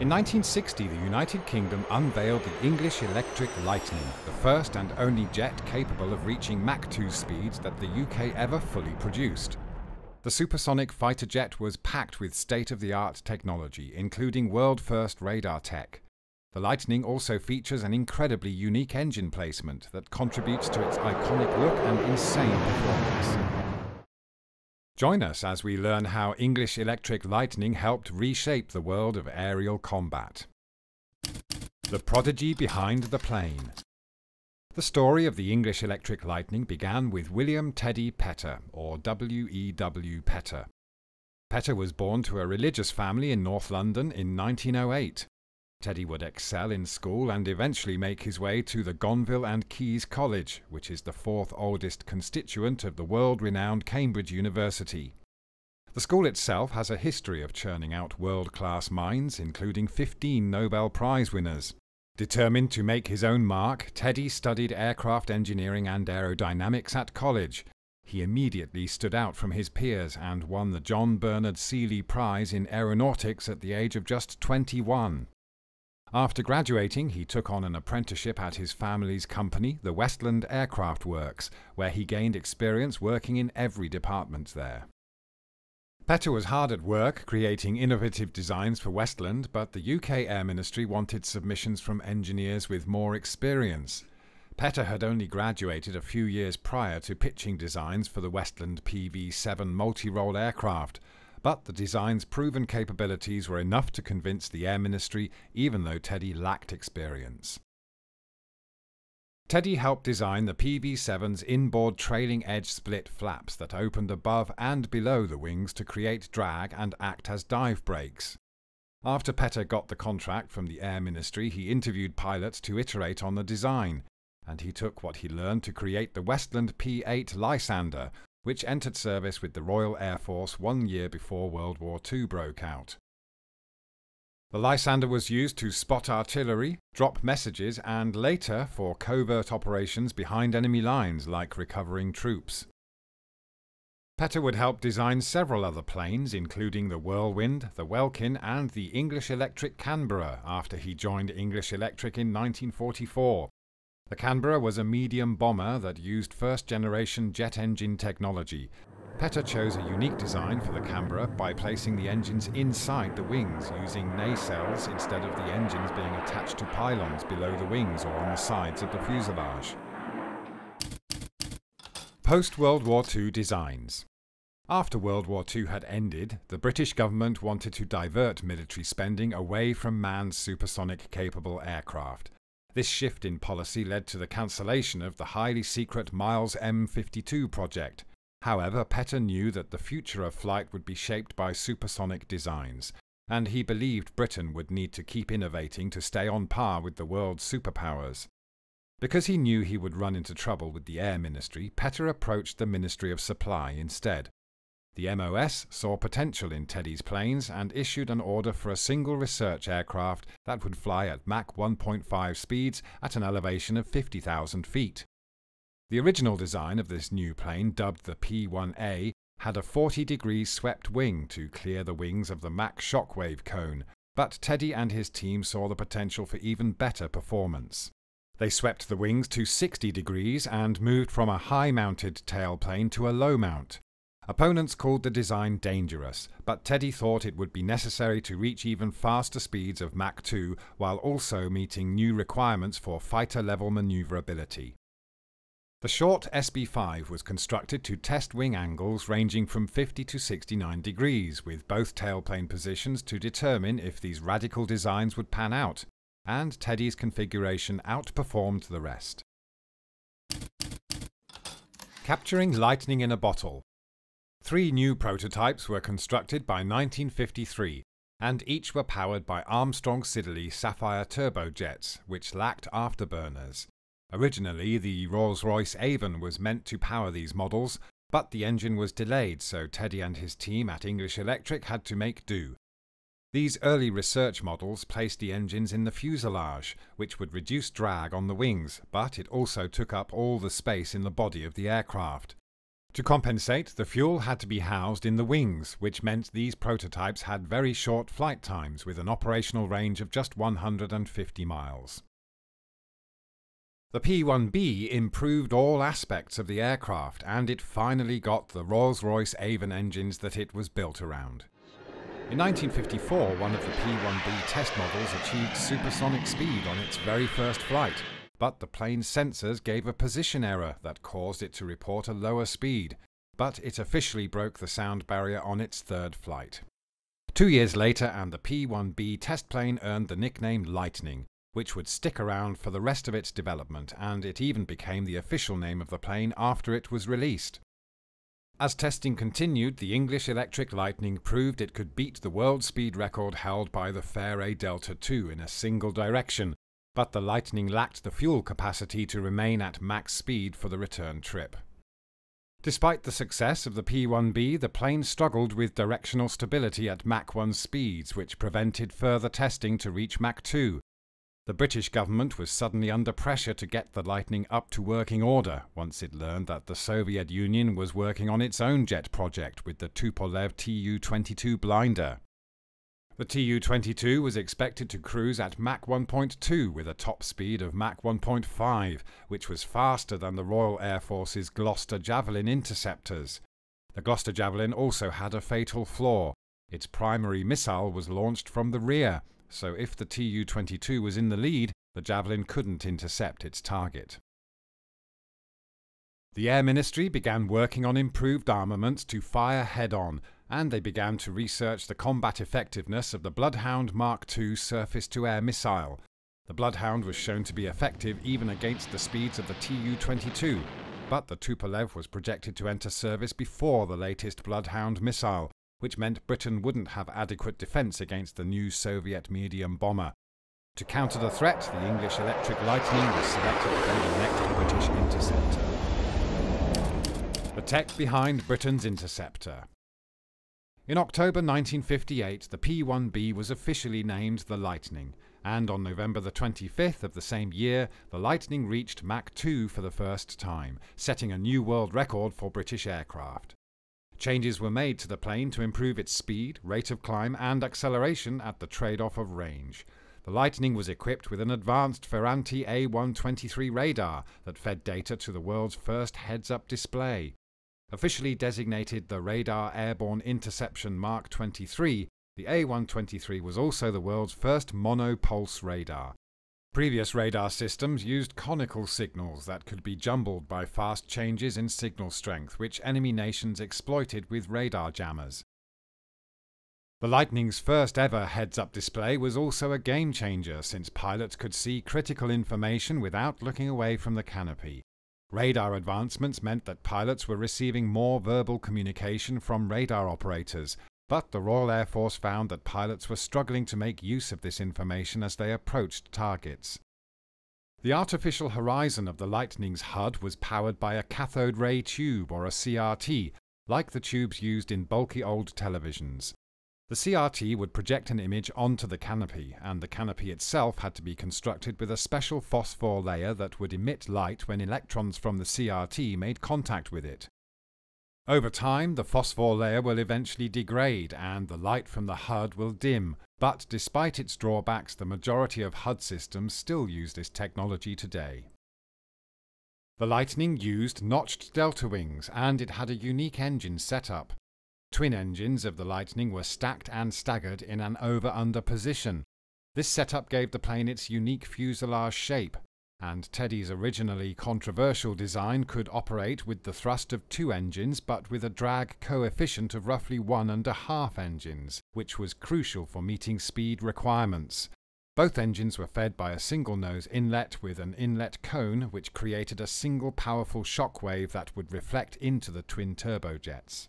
In 1960, the United Kingdom unveiled the English Electric Lightning, the first and only jet capable of reaching Mach 2 speeds that the UK ever fully produced. The supersonic fighter jet was packed with state-of-the-art technology, including world-first radar tech. The Lightning also features an incredibly unique engine placement that contributes to its iconic look and insane performance. Join us as we learn how English Electric Lightning helped reshape the world of aerial combat. The prodigy behind the plane. The story of the English Electric Lightning began with William Teddy Petter, or W.E.W. Petter. Petter was born to a religious family in North London in 1908. Teddy would excel in school and eventually make his way to the Gonville and Caius College, which is the fourth oldest constituent of the world-renowned Cambridge University. The school itself has a history of churning out world-class minds, including 15 Nobel Prize winners. Determined to make his own mark, Teddy studied aircraft engineering and aerodynamics at college. He immediately stood out from his peers and won the John Bernard Seeley Prize in Aeronautics at the age of just 21. After graduating, he took on an apprenticeship at his family's company, the Westland Aircraft Works, where he gained experience working in every department there. Petter was hard at work creating innovative designs for Westland, but the UK Air Ministry wanted submissions from engineers with more experience. Petter had only graduated a few years prior to pitching designs for the Westland PV7 multi-role aircraft, but the design's proven capabilities were enough to convince the Air Ministry, even though Teddy lacked experience. Teddy helped design the PV7's inboard trailing edge split flaps that opened above and below the wings to create drag and act as dive brakes. After Petter got the contract from the Air Ministry, he interviewed pilots to iterate on the design, and he took what he learned to create the Westland P8 Lysander, which entered service with the Royal Air Force 1 year before World War II broke out. The Lysander was used to spot artillery, drop messages, and later for covert operations behind enemy lines like recovering troops. Petter would help design several other planes, including the Whirlwind, the Welkin, and the English Electric Canberra after he joined English Electric in 1944. The Canberra was a medium bomber that used first-generation jet engine technology. Petter chose a unique design for the Canberra by placing the engines inside the wings, using nacelles instead of the engines being attached to pylons below the wings or on the sides of the fuselage. Post-World War II designs. After World War II had ended, the British government wanted to divert military spending away from manned supersonic-capable aircraft. This shift in policy led to the cancellation of the highly secret Miles M52 project. However, Petter knew that the future of flight would be shaped by supersonic designs, and he believed Britain would need to keep innovating to stay on par with the world's superpowers. Because he knew he would run into trouble with the Air Ministry, Petter approached the Ministry of Supply instead. The MOS saw potential in Teddy's planes and issued an order for a single research aircraft that would fly at Mach 1.5 speeds at an elevation of 50,000 feet. The original design of this new plane, dubbed the P1A, had a 40-degree swept wing to clear the wings of the Mach shockwave cone, but Teddy and his team saw the potential for even better performance. They swept the wings to 60 degrees and moved from a high-mounted tailplane to a low mount. Opponents called the design dangerous, but Teddy thought it would be necessary to reach even faster speeds of Mach 2 while also meeting new requirements for fighter-level maneuverability. The short SB5 was constructed to test wing angles ranging from 50 to 69 degrees, with both tailplane positions to determine if these radical designs would pan out, and Teddy's configuration outperformed the rest. Capturing lightning in a bottle. Three new prototypes were constructed by 1953, and each were powered by Armstrong Siddeley Sapphire turbojets, which lacked afterburners. Originally, the Rolls-Royce Avon was meant to power these models, but the engine was delayed, so Teddy and his team at English Electric had to make do. These early research models placed the engines in the fuselage, which would reduce drag on the wings, but it also took up all the space in the body of the aircraft. To compensate, the fuel had to be housed in the wings, which meant these prototypes had very short flight times with an operational range of just 150 miles. The P1B improved all aspects of the aircraft, and it finally got the Rolls-Royce Avon engines that it was built around. In 1954, one of the P1B test models achieved supersonic speed on its very first flight, but the plane's sensors gave a position error that caused it to report a lower speed, but it officially broke the sound barrier on its third flight. 2 years later, and the P1B test plane earned the nickname Lightning, which would stick around for the rest of its development, and it even became the official name of the plane after it was released. As testing continued, the English Electric Lightning proved it could beat the world speed record held by the Fairey Delta II in a single direction, but the Lightning lacked the fuel capacity to remain at max speed for the return trip. Despite the success of the P1B, the plane struggled with directional stability at Mach 1 speeds, which prevented further testing to reach Mach 2. The British government was suddenly under pressure to get the Lightning up to working order once it learned that the Soviet Union was working on its own jet project with the Tupolev Tu-22 Blinder. The Tu-22 was expected to cruise at Mach 1.2 with a top speed of Mach 1.5, which was faster than the Royal Air Force's Gloster Javelin interceptors. The Gloster Javelin also had a fatal flaw. Its primary missile was launched from the rear, so if the Tu-22 was in the lead, the Javelin couldn't intercept its target. The Air Ministry began working on improved armaments to fire head-on, and they began to research the combat effectiveness of the Bloodhound Mark II surface-to-air missile. The Bloodhound was shown to be effective even against the speeds of the Tu-22, but the Tupolev was projected to enter service before the latest Bloodhound missile, which meant Britain wouldn't have adequate defence against the new Soviet medium bomber. To counter the threat, the English Electric Lightning was selected to be the next British interceptor. The tech behind Britain's interceptor. In October 1958, the P1B was officially named the Lightning, and on November the 25th of the same year, the Lightning reached Mach 2 for the first time, setting a new world record for British aircraft. Changes were made to the plane to improve its speed, rate of climb and acceleration at the trade-off of range. The Lightning was equipped with an advanced Ferranti A-123 radar that fed data to the world's first heads-up display. Officially designated the Radar Airborne Interception Mark 23, the A-123 was also the world's first mono-pulse radar. Previous radar systems used conical signals that could be jumbled by fast changes in signal strength, which enemy nations exploited with radar jammers. The Lightning's first ever heads-up display was also a game-changer, since pilots could see critical information without looking away from the canopy. Radar advancements meant that pilots were receiving more verbal communication from radar operators, but the Royal Air Force found that pilots were struggling to make use of this information as they approached targets. The artificial horizon of the Lightning's HUD was powered by a cathode ray tube, or a CRT, like the tubes used in bulky old televisions. The CRT would project an image onto the canopy, and the canopy itself had to be constructed with a special phosphor layer that would emit light when electrons from the CRT made contact with it. Over time, the phosphor layer will eventually degrade and the light from the HUD will dim, but despite its drawbacks, the majority of HUD systems still use this technology today. The Lightning used notched delta wings, and it had a unique engine setup. Twin engines of the Lightning were stacked and staggered in an over-under position. This setup gave the plane its unique fuselage shape, and Teddy's originally controversial design could operate with the thrust of two engines but with a drag coefficient of roughly 1.5 engines, which was crucial for meeting speed requirements. Both engines were fed by a single nose inlet with an inlet cone, which created a single powerful shock wave that would reflect into the twin turbojets.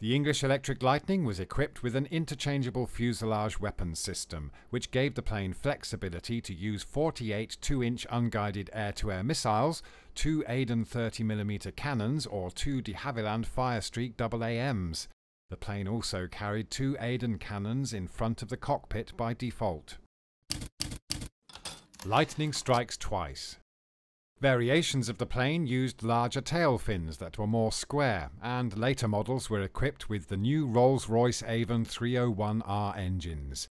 The English Electric Lightning was equipped with an interchangeable fuselage weapons system, which gave the plane flexibility to use 48 2-inch unguided air-to-air missiles, two Aden 30mm cannons or two de Havilland Firestreak AAMs. The plane also carried two Aden cannons in front of the cockpit by default. Lightning strikes twice. Variations of the plane used larger tail fins that were more square, and later models were equipped with the new Rolls-Royce Avon 301R engines.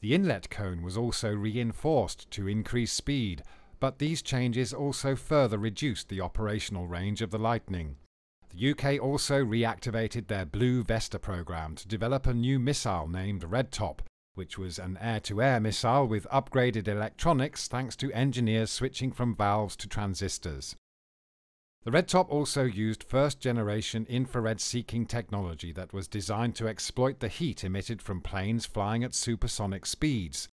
The inlet cone was also reinforced to increase speed, but these changes also further reduced the operational range of the Lightning. The UK also reactivated their Blue Vesta programme to develop a new missile named Red Top, which was an air-to-air missile with upgraded electronics thanks to engineers switching from valves to transistors. The Red Top also used first-generation infrared-seeking technology that was designed to exploit the heat emitted from planes flying at supersonic speeds.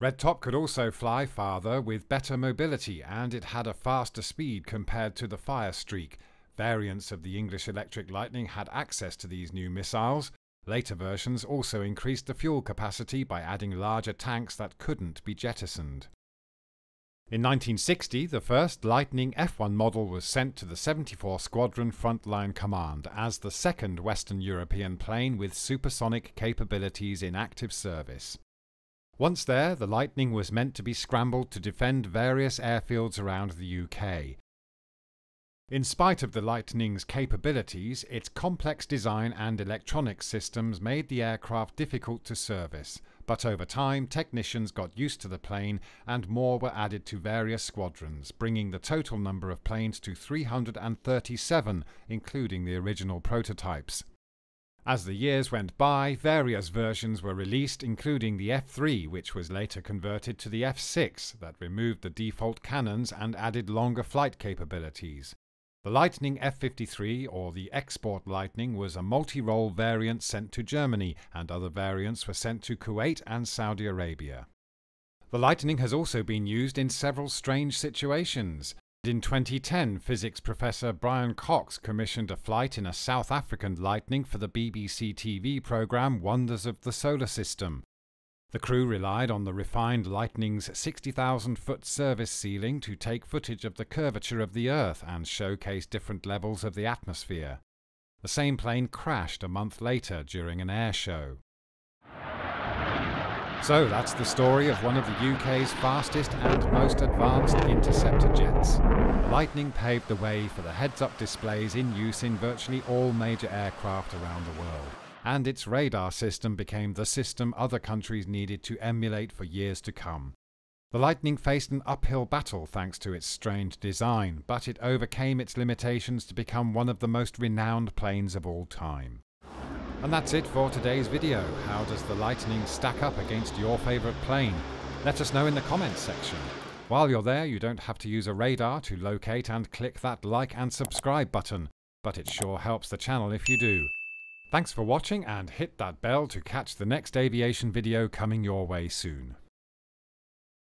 Red Top could also fly farther with better mobility, and it had a faster speed compared to the Firestreak. Variants of the English Electric Lightning had access to these new missiles. Later versions also increased the fuel capacity by adding larger tanks that couldn't be jettisoned. In 1960, the first Lightning F1 model was sent to the 74 Squadron Frontline Command as the second Western European plane with supersonic capabilities in active service. Once there, the Lightning was meant to be scrambled to defend various airfields around the UK. In spite of the Lightning's capabilities, its complex design and electronic systems made the aircraft difficult to service, but over time technicians got used to the plane and more were added to various squadrons, bringing the total number of planes to 337, including the original prototypes. As the years went by, various versions were released, including the F3, which was later converted to the F6, that removed the default cannons and added longer flight capabilities. The Lightning F53, or the Export Lightning, was a multi-role variant sent to Germany, and other variants were sent to Kuwait and Saudi Arabia. The Lightning has also been used in several strange situations. In 2010, physics professor Brian Cox commissioned a flight in a South African Lightning for the BBC TV programme Wonders of the Solar System. The crew relied on the refined Lightning's 60,000-foot service ceiling to take footage of the curvature of the Earth and showcase different levels of the atmosphere. The same plane crashed a month later during an air show. So that's the story of one of the UK's fastest and most advanced interceptor jets. The Lightning paved the way for the heads-up displays in use in virtually all major aircraft around the world, and its radar system became the system other countries needed to emulate for years to come. The Lightning faced an uphill battle thanks to its strange design, but it overcame its limitations to become one of the most renowned planes of all time. And that's it for today's video. How does the Lightning stack up against your favourite plane? Let us know in the comments section. While you're there, you don't have to use a radar to locate and click that like and subscribe button, but it sure helps the channel if you do. Thanks for watching, and hit that bell to catch the next aviation video coming your way soon.